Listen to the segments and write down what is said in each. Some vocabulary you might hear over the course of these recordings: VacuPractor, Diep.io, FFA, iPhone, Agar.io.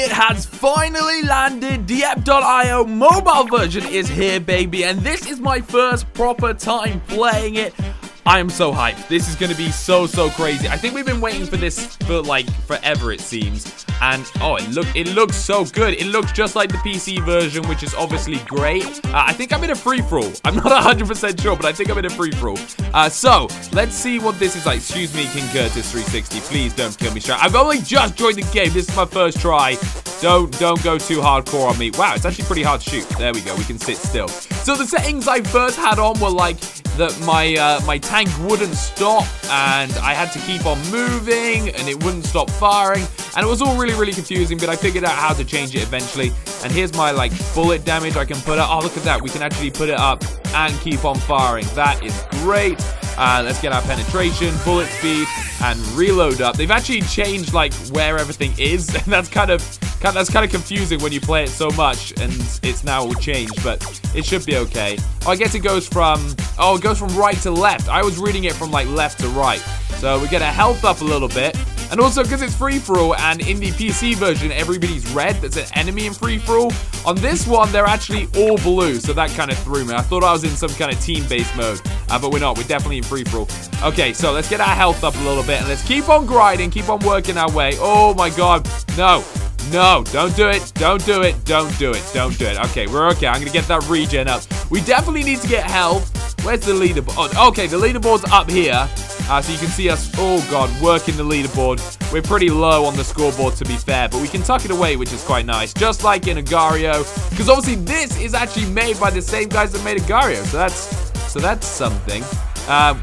It has finally landed. Diep.io mobile version is here, baby, and this is my first proper time playing it. I am so hyped. This is going to be so crazy. I think we've been waiting for this for like forever, it seems. And oh, it looks so good. It looks just like the PC version, which is obviously great. I think I'm in a free-for-all. I'm not 100% sure, but I think I'm in a free-for-all. So let's see what this is like. Excuse me, King Curtis 360. Please don't kill me, Shrek. I've only just joined the game. This is my first try. Don't go too hardcore on me. Wow, it's actually pretty hard to shoot. There we go. We can sit still. So the settings I first had on were like that my tank wouldn't stop, and I had to keep on moving, and it wouldn't stop firing, and it was all really confusing, but I figured out how to change it eventually. And here's my like bullet damage I can put up. Oh, look at that, we can actually put it up and keep on firing. That is great. Let's get our penetration, bullet speed, and reload up. They've actually changed like where everything is, and that's kind of confusing when you play it so much, and it's now all changed, but it should be okay. Oh, I guess it goes from, oh, it goes from right to left. I was reading it from like left to right. So we're gonna health up a little bit. And also, because it's free-for-all, and in the PC version, everybody's red. That's an enemy in free-for-all. On this one, they're actually all blue, so that kind of threw me. I thought I was in some kind of team-based mode, but we're not. We're definitely in free-for-all. Okay, so let's get our health up a little bit, and let's keep on grinding, keep on working our way. Oh, my God. No, don't do it. Don't do it. Okay, we're okay. I'm going to get that regen up. We definitely need to get health. Where's the leaderboard? Oh, okay, the leaderboard's up here. So you can see us, oh god, working the leaderboard. We're pretty low on the scoreboard, to be fair, but we can tuck it away, which is quite nice. Just like in Agar.io, because obviously this is actually made by the same guys that made Agar.io, so that's something.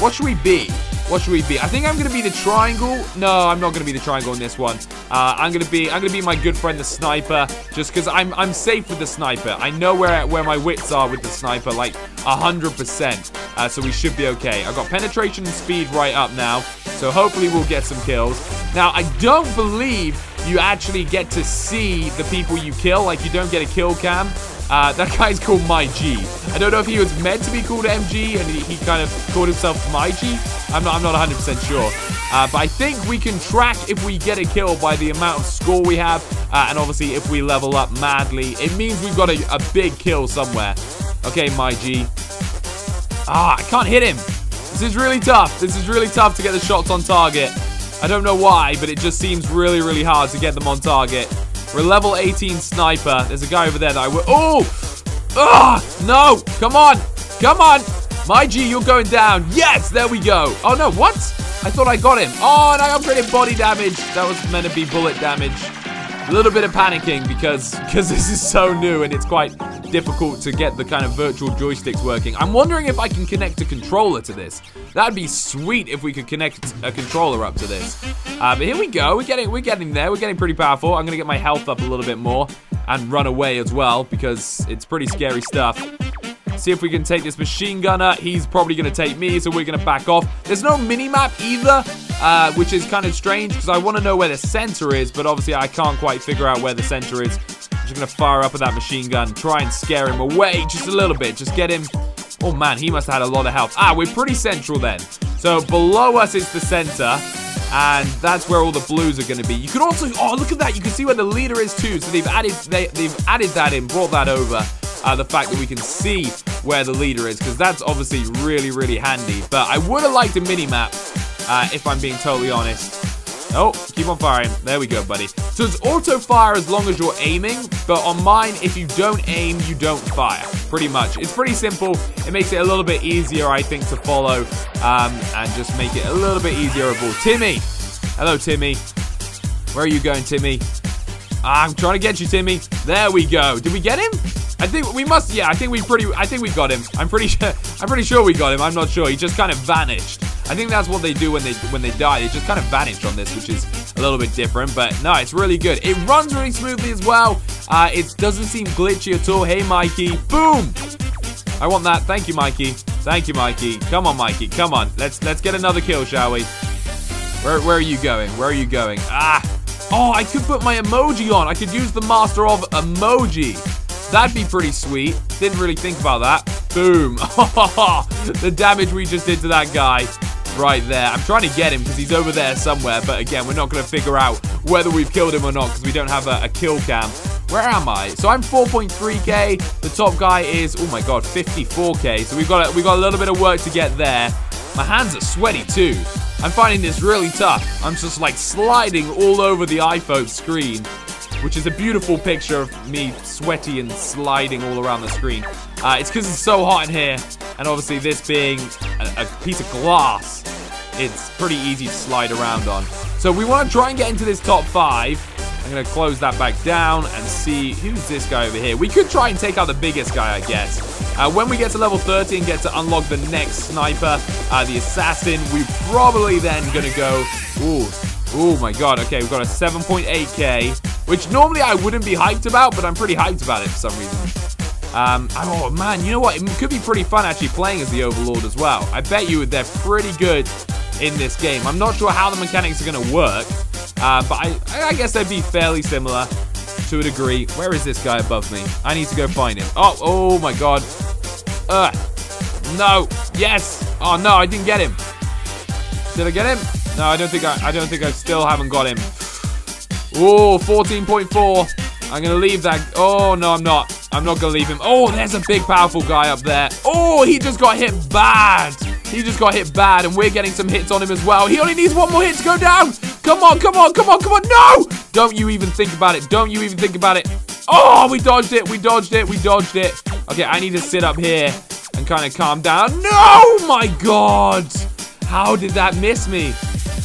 What should we be? What should we be? I think I'm gonna be the triangle. No, I'm not gonna be the triangle in this one. I'm gonna be my good friend the sniper, just because I'm safe with the sniper. I know where my wits are with the sniper, like 100%. So we should be okay. I've got penetration and speed right up now, so hopefully we'll get some kills. Now I don't believe you actually get to see the people you kill. Like you don't get a kill cam. That guy's called My G. I don't know if he was meant to be called MG and he kind of called himself My G. I'm not 100% sure. But I think we can track if we get a kill by the amount of score we have. And obviously if we level up madly, it means we've got a big kill somewhere. Okay, My G. Ah, I can't hit him. This is really tough. This is really tough to get the shots on target. I don't know why, but it just seems really hard to get them on target. We're level 18 sniper. There's a guy over there that I will. Oh! Ah! No! Come on! Come on! My G, you're going down. Yes! There we go. Oh, no. What? I thought I got him. Oh, and I upgraded body damage. That was meant to be bullet damage. A little bit of panicking because this is so new and it's quite difficult to get the kind of virtual joysticks working. I'm wondering if I can connect a controller to this. That'd be sweet if we could connect a controller up to this. But here we go. We're getting there. We're getting pretty powerful. I'm gonna get my health up a little bit more and run away as well because it's pretty scary stuff. See if we can take this machine gunner. He's probably gonna take me, so we're gonna back off. There's no mini map either, which is kind of strange because I want to know where the center is, but obviously I can't quite figure out where the center is. I'm just going to fire up at that machine gun, try and scare him away just a little bit. Just get him. Oh, man, he must have had a lot of health. Ah, we're pretty central then. So below us is the center, and that's where all the blues are going to be. You can also, oh, look at that. You can see where the leader is too. So they've added that in, brought that over. The fact that we can see where the leader is, because that's obviously really handy. But I would have liked a mini-map, if I'm being totally honest. Oh, keep on firing. There we go, buddy. So it's auto-fire as long as you're aiming, but on mine, if you don't aim, you don't fire, pretty much. It's pretty simple. It makes it a little bit easier, I think, to follow, and just make it a little bit easier of all. Timmy! Hello, Timmy. Where are you going, Timmy? I'm trying to get you, Timmy. There we go. Did we get him? I think we must, yeah, I think we got him. I'm pretty sure we got him. I'm not sure. He just kind of vanished. I think that's what they do when they die. They just kind of vanished on this, which is a little bit different. But no, it's really good. It runs really smoothly as well. It doesn't seem glitchy at all. Hey, Mikey. Boom! I want that. Thank you, Mikey. Thank you, Mikey. Come on, Mikey. Come on. Let's get another kill, shall we? Where are you going? Where are you going? Ah! Oh, I could put my emoji on. I could use the master of emoji. That'd be pretty sweet. Didn't really think about that. Boom. The damage we just did to that guy. right there. I'm trying to get him because he's over there somewhere, but again, we're not going to figure out whether we've killed him or not because we don't have a kill cam. Where am I? So I'm 4.3k. The top guy is, oh my god, 54k. So we've got a little bit of work to get there. My hands are sweaty too. I'm finding this really tough. I'm just like sliding all over the iPhone screen, which is a beautiful picture of me sweaty and sliding all around the screen. It's because it's so hot in here, and obviously this being a piece of glass, it's pretty easy to slide around on. So we want to try and get into this top 5. I'm going to close that back down and see who's this guy over here. We could try and take out the biggest guy, I guess. When we get to level 30 and get to unlock the next sniper, the assassin, we're probably then going to go... Ooh, oh my god, okay, we've got a 7.8k... which normally I wouldn't be hyped about, but I'm pretty hyped about it for some reason. Oh man, you know what? It could be pretty fun actually playing as the Overlord as well. I bet you they're pretty good in this game. I'm not sure how the mechanics are going to work, but I guess they'd be fairly similar to a degree. Where is this guy above me? I need to go find him. Oh, oh my god. No. Yes. Oh no, I didn't get him. Did I get him? No, I still haven't got him. Oh, 14.4. I'm going to leave that. Oh, no, I'm not. I'm not going to leave him. Oh, there's a big, powerful guy up there. Oh, he just got hit bad. He just got hit bad, and we're getting some hits on him as well. He only needs one more hit to go down. Come on, come on, come on, come on. No! Don't you even think about it. Don't you even think about it. Oh, we dodged it. We dodged it. We dodged it. Okay, I need to sit up here and kind of calm down. No, my God. How did that miss me?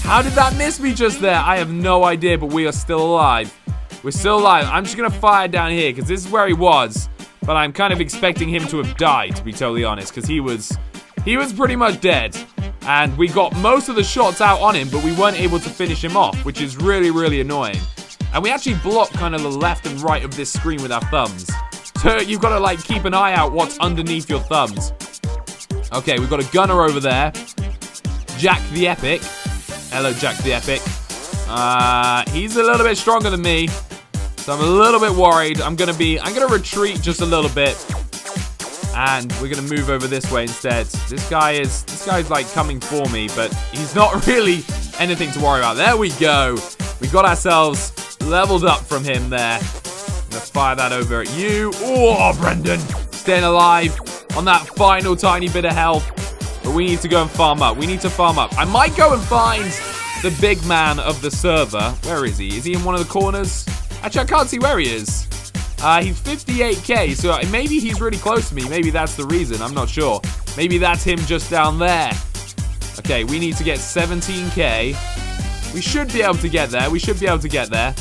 How did that miss me just there? I have no idea, but we are still alive. We're still alive. I'm just going to fire down here because this is where he was. But I'm kind of expecting him to have died, to be totally honest, because he was pretty much dead. And we got most of the shots out on him, but we weren't able to finish him off, which is really, really annoying. And we actually blocked kind of the left and right of this screen with our thumbs. So you've got to, like, keep an eye out what's underneath your thumbs. Okay, we've got a gunner over there. Jack the Epic. Hello, Jack the Epic. He's a little bit stronger than me, so I'm a little bit worried. I'm gonna retreat just a little bit, and we're gonna move over this way instead. This guy's like coming for me, but he's not really anything to worry about. There we go. We got ourselves leveled up from him there. I'm gonna fire that over at you. Oh, Brendan, staying alive on that final tiny bit of health. But we need to go and farm up. We need to farm up. I might go and find the big man of the server. Where is he? Is he in one of the corners? Actually, I can't see where he is. He's 58k, so maybe he's really close to me. Maybe that's the reason. I'm not sure. Maybe that's him just down there. Okay, we need to get 17k. We should be able to get there. We should be able to get there.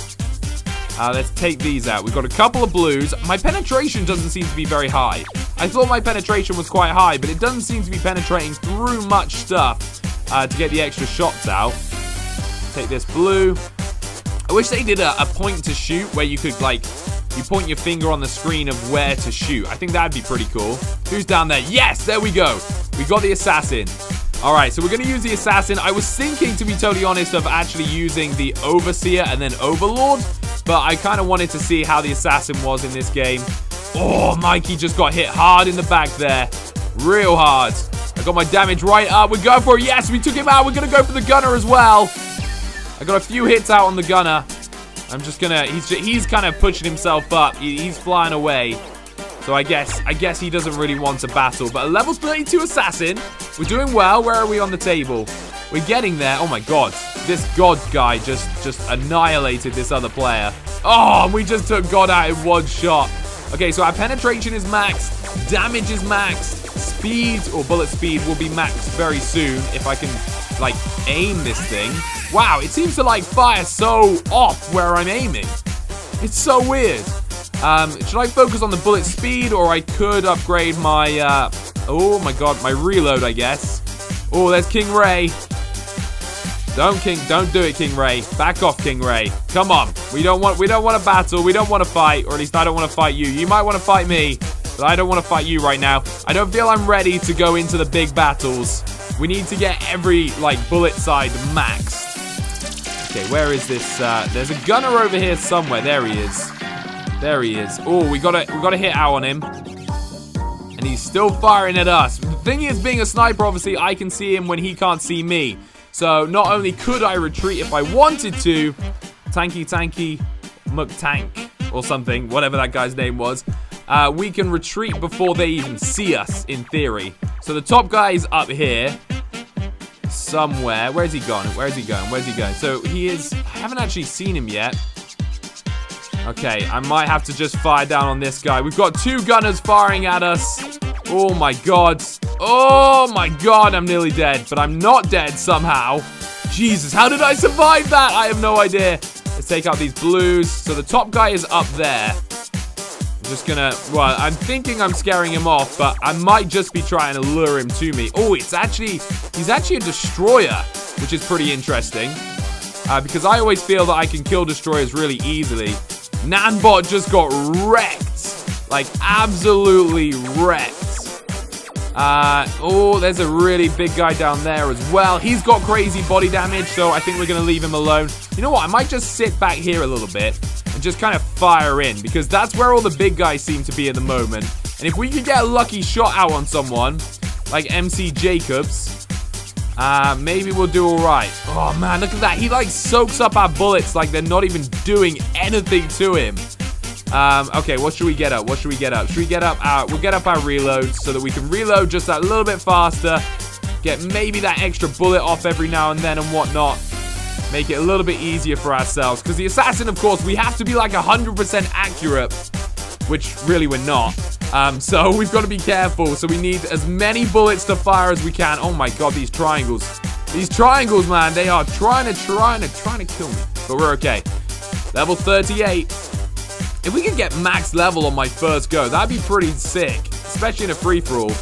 Let's take these out. We've got a couple of blues. My penetration doesn't seem to be very high. I thought my penetration was quite high, but it doesn't seem to be penetrating through much stuff to get the extra shots out. Take this blue. I wish they did a point to shoot where you could, like, you point your finger on the screen of where to shoot. I think that'd be pretty cool. Who's down there? Yes, there we go. We got the assassin. All right, so we're going to use the assassin. I was thinking, to be totally honest, of actually using the overseer and then overlord, but I kind of wanted to see how the assassin was in this game. Oh, Mikey just got hit hard in the back there. Real hard. I got my damage right up. We're going for it. Yes, we took him out. We're going to go for the gunner as well. I got a few hits out on the gunner. I'm just going to... He's kind of pushing himself up. He's flying away. So I guess he doesn't really want to battle. But a level 32 assassin. We're doing well. Where are we on the table? We're getting there. Oh, my God. This God guy just annihilated this other player. Oh, and we just took God out in one shot. Okay, so our penetration is maxed, damage is maxed, speed or bullet speed will be maxed very soon if I can, like, aim this thing. Wow, it seems to, like, fire so off where I'm aiming. It's so weird. Should I focus on the bullet speed, or I could upgrade my, oh my god, my reload, I guess. Oh, there's King Ray. Don't do it, King Ray. Back off, King Ray. Come on. We don't want to battle. We don't want to fight, or at least I don't want to fight you. You might want to fight me, but I don't want to fight you right now. I don't feel I'm ready to go into the big battles. We need to get every, like, bullet side maxed. Okay, where is this? There's a gunner over here somewhere. There he is. There he is. Oh, we got a hit out on him, and he's still firing at us. Thing is, being a sniper, obviously, I can see him when he can't see me. So not only could I retreat if I wanted to, Tanky McTank or something, whatever that guy's name was, we can retreat before they even see us, in theory. So the top guy is up here somewhere. Where's he gone? Where's he going? Where's he going? So he is... I haven't actually seen him yet. Okay, I might have to just fire down on this guy. We've got two gunners firing at us. Oh, my God. Oh, my God. I'm nearly dead, but I'm not dead somehow. Jesus, how did I survive that? I have no idea. Let's take out these blues. So the top guy is up there. I'm just gonna... Well, I'm thinking I'm scaring him off, but I might just be trying to lure him to me. Oh, it's actually... He's actually a destroyer, which is pretty interesting. Because I always feel that I can kill destroyers really easily. Nanbot just got wrecked. Like, absolutely wrecked. Oh, there's a really big guy down there as well. He's got crazy body damage, so I think we're going to leave him alone. You know what? I might just sit back here a little bit and just kind of fire in, because that's where all the big guys seem to be at the moment. And if we could get a lucky shot out on someone, like MC Jacobs, maybe we'll do all right. Oh, man, look at that. He, like, soaks up our bullets like they're not even doing anything to him. Okay, what should we get up? What should we get up? Should we get up our... We'll get up our reloads so that we can reload just that little bit faster. Get maybe that extra bullet off every now and then and whatnot. Make it a little bit easier for ourselves. Because the assassin, of course, we have to be like 100% accurate. Which, really, we're not. So we've got to be careful. So we need as many bullets to fire as we can. Oh, my God, these triangles. These triangles, man, they are trying to kill me. But we're okay. Level 38. If we could get max level on my first go, that'd be pretty sick, especially in a free-for-all.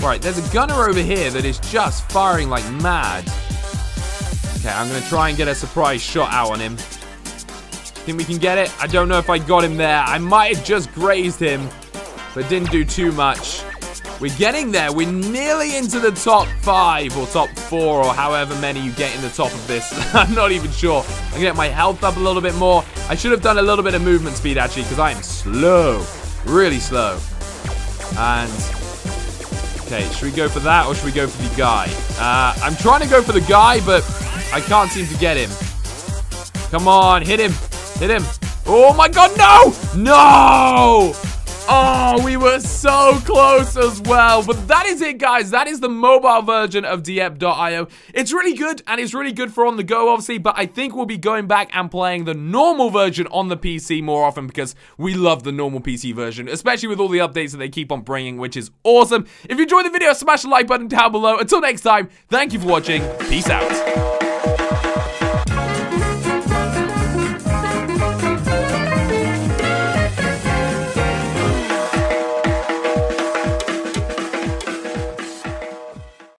Right, there's a gunner over here that is just firing like mad. Okay, I'm going to try and get a surprise shot out on him. Think we can get it? I don't know if I got him there. I might have just grazed him, but didn't do too much. We're getting there. We're nearly into the top 5 or top 4 or however many you get in the top of this. I'm not even sure. I'm going to get my health up a little bit more. I should have done a little bit of movement speed, actually, because I am slow. Really slow. And, okay, should we go for that or should we go for the guy? I'm trying to go for the guy, but I can't seem to get him. Come on, hit him. Hit him. Oh, my God, no! No! Oh, we were so close as well. But that is it, guys. That is the mobile version of Diep.io. It's really good, and it's really good for on the go, obviously. But I think we'll be going back and playing the normal version on the PC more often because we love the normal PC version, especially with all the updates that they keep on bringing, which is awesome. If you enjoyed the video, smash the like button down below. Until next time, thank you for watching. Peace out.